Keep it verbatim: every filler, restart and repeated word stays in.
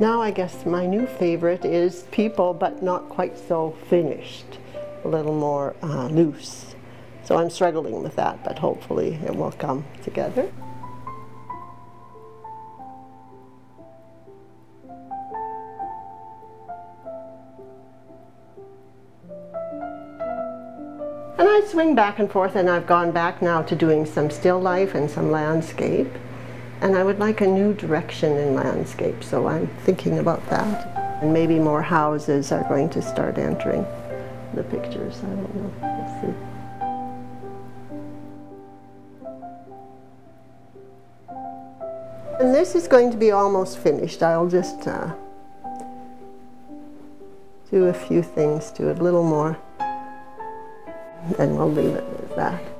Now I guess my new favorite is people, but not quite so finished, a little more uh, loose. So I'm struggling with that, but hopefully it will come together. And I swing back and forth, and I've gone back now to doing some still life and some landscape. And I would like a new direction in landscape, so I'm thinking about that. And maybe more houses are going to start entering the pictures. I don't know. Let's see. And this is going to be almost finished. I'll just uh, do a few things to it, a little more, and we'll leave it at that.